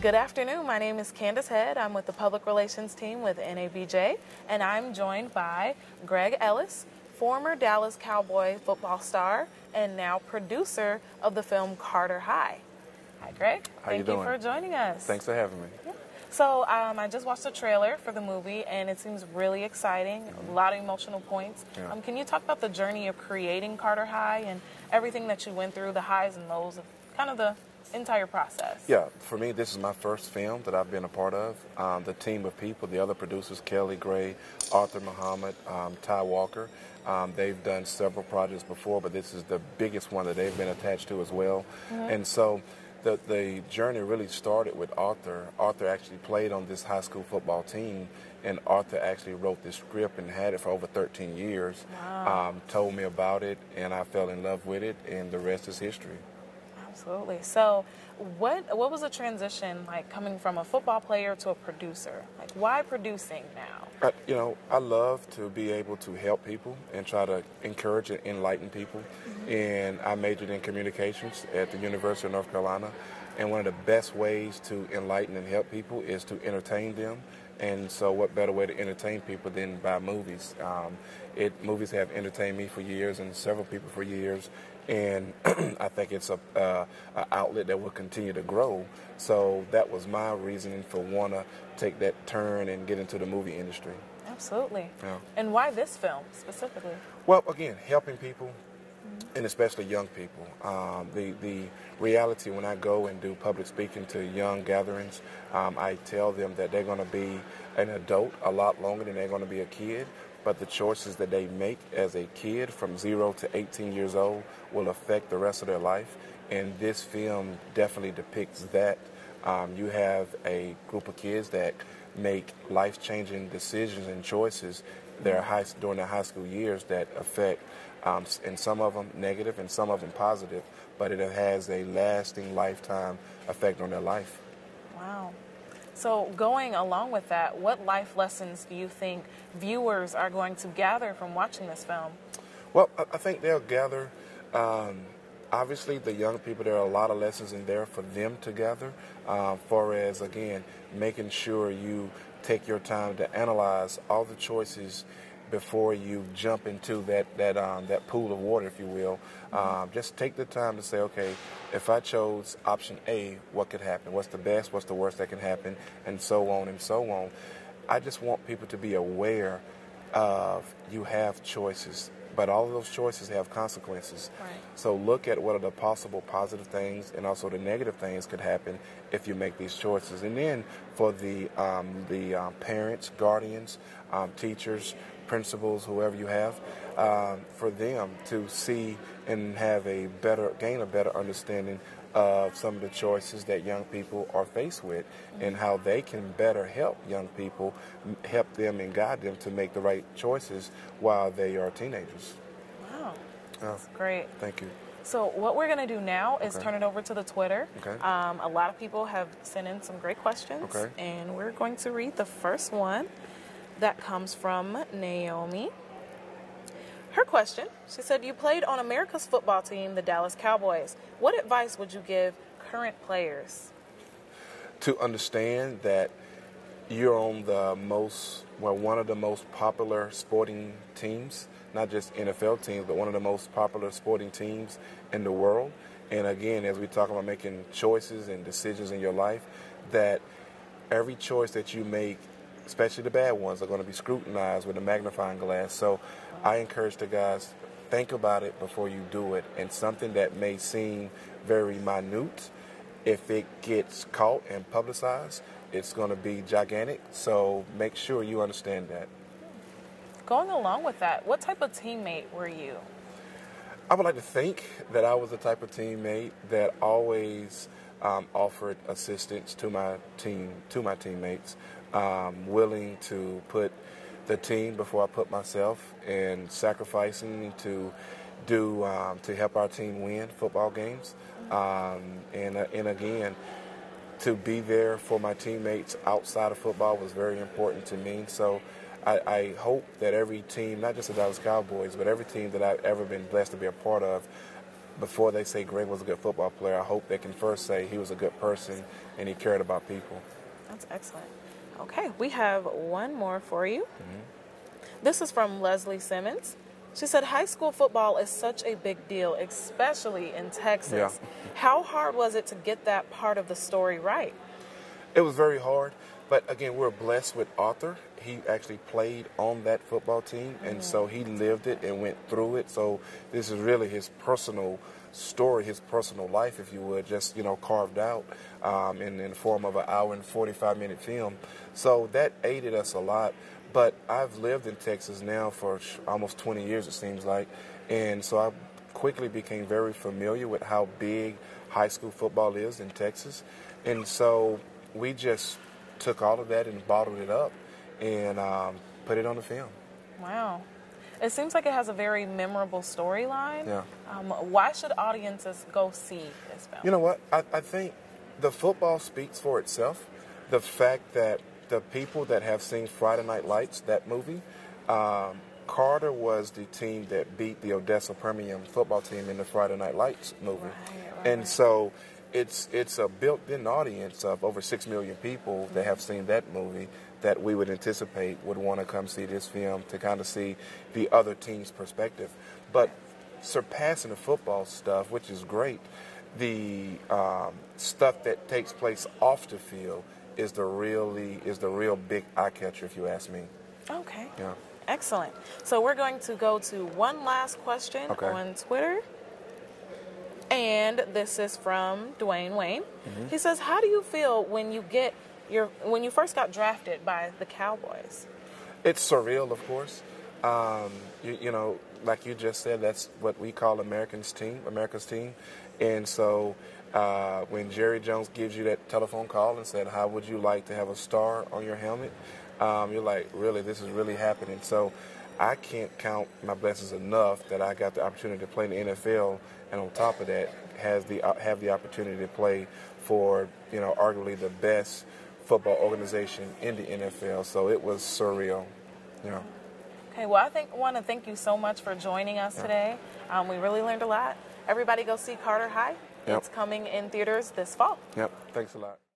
Good afternoon. My name is Candace Head. I'm with the Public Relations team with NABJ, and I'm joined by Greg Ellis, former Dallas Cowboy football star and now producer of the film Carter High. Hi, Greg. How you doing? Thank you for joining us. Thanks for having me. Yeah. So I just watched the trailer for the movie, and it seems really exciting, a lot of emotional points. Yeah. Can you talk about the journey of creating Carter High and everything that you went through, the highs and lows of kind of the entire process? Yeah, for me, this is my first film that I've been a part of. The team of people, the other producers, Kelly Gray, Arthur Muhammad, Ty Walker, they've done several projects before, but this is the biggest one that they've been attached to as well. Mm-hmm. And so the journey really started with Arthur. Arthur actually played on this high school football team, and Arthur actually wrote this script and had it for over 13 years. Wow. Told me about it, and I fell in love with it, and the rest is history. Absolutely. So what was the transition like coming from a football player to a producer? Like, why producing now? I love to be able to help people and try to encourage and enlighten people. Mm-hmm. And I majored in communications at the University of North Carolina. And one of the best ways to enlighten and help people is to entertain them. And so what better way to entertain people than by movies? Movies have entertained me for years and several people for years. And I think it's an outlet that will continue to grow. So that was my reasoning for wanting to take that turn and get into the movie industry. Absolutely. Yeah. And why this film specifically? Well, again, helping people. And especially young people. The reality when I go and do public speaking to young gatherings, I tell them that they're going to be an adult a lot longer than they're going to be a kid, but the choices that they make as a kid from 0 to 18 years old will affect the rest of their life, and this film definitely depicts that. You have a group of kids that make life-changing decisions and choices during their high school years that affect, and some of them negative and some of them positive, but it has a lasting lifetime effect on their life. Wow. So going along with that, what life lessons do you think viewers are going to gather from watching this film? Well, I think they'll gather, obviously the young people, there are a lot of lessons in there for them to gather, far as, again, making sure you take your time to analyze all the choices before you jump into that pool of water, if you will. Just take the time to say, okay, if I chose option A, what could happen? What's the best? What's the worst that can happen? And so on and so on. I just want people to be aware of you have choices, but all of those choices have consequences. Right. So look at what are the possible positive things and also the negative things could happen if you make these choices. And then for the parents, guardians, teachers, principals, whoever you have, for them to see and gain a better understanding of some of the choices that young people are faced with, mm-hmm. and how they can better help young people, help them and guide them to make the right choices while they are teenagers. Wow, that's great. Thank you. So what we're going to do now is turn it over to the Twitter. Okay. A lot of people have sent in some great questions, and we're going to read the first one. That comes from Naomi. Her question, she said, you played on America's football team, the Dallas Cowboys. What advice would you give current players? To understand that you're on one of the most popular sporting teams, not just NFL teams, but one of the most popular sporting teams in the world. And again, as we talk about making choices and decisions in your life, that every choice that you make, especially the bad ones, are going to be scrutinized with a magnifying glass. So I encourage the guys, think about it before you do it. And something that may seem very minute, if it gets caught and publicized, it's going to be gigantic. So make sure you understand that. Going along with that, what type of teammate were you? I would like to think that I was the type of teammate that always offered assistance to my team, to my teammates. Willing to put the team before I put myself, and sacrificing to help our team win football games, and again, to be there for my teammates outside of football was very important to me. So I hope that every team, not just the Dallas Cowboys, but every team that I've ever been blessed to be a part of, before they say Greg was a good football player, I hope they can first say he was a good person and he cared about people. That's excellent. Okay, we have one more for you. Mm-hmm. This is from Leslie Simmons. She said, high school football is such a big deal, especially in Texas. Yeah. How hard was it to get that part of the story right? It was very hard, but again, we're blessed with Arthur. He actually played on that football team, and so he lived it and went through it. So this is really his personal story, his personal life, if you would, just, you know, carved out in the form of an hour and 45-minute film. So that aided us a lot. But I've lived in Texas now for almost 20 years, it seems like, and so I quickly became very familiar with how big high school football is in Texas. And so we just took all of that and bottled it up and put it on the film. Wow. It seems like it has a very memorable storyline. Yeah. Why should audiences go see this film? You know what? I think the football speaks for itself. The fact that the people that have seen Friday Night Lights, that movie, Carter was the team that beat the Odessa Permian football team in the Friday Night Lights movie. Right. And so it's a built-in audience of over 6 million people that have seen that movie that we would anticipate would want to come see this film to kind of see the other team's perspective. But surpassing the football stuff, which is great, the stuff that takes place off the field is the real big eye catcher, if you ask me. Okay. Yeah. Excellent. So we're going to go to one last question on Twitter. And this is from Dwayne Wayne. Mm-hmm. He says, how do you feel when you get when you first got drafted by the Cowboys? It's surreal, of course. You know, like you just said, that's what we call America's team. And so when Jerry Jones gives you that telephone call and said, how would you like to have a star on your helmet? You're like, really, this is really happening. So I can't count my blessings enough that I got the opportunity to play in the NFL, and on top of that, have the opportunity to play for, you know, arguably the best football organization in the NFL. So it was surreal, you know. Okay, well, I want to thank you so much for joining us today. We really learned a lot. Everybody go see Carter High. It's coming in theaters this fall. Yep, thanks a lot.